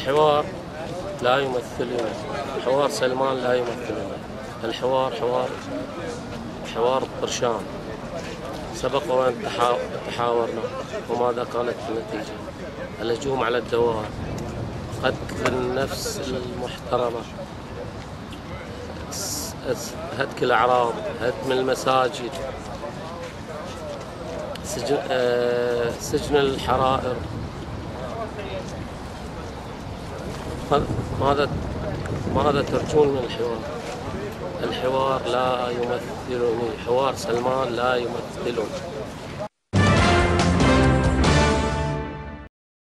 الحوار لا يمثلنا، حوار سلمان لا يمثلنا، الحوار حوار الطرشام. سبق وان تحاورنا وماذا كانت النتيجة؟ الهجوم على الدواب، قتل النفس المحترمة، هتك الأعراض، هدم المساجد، سجن الحرائر. ماذا ترجون من الحوار؟ الحوار لا يمثلني، حوار سلمان لا يمثلني.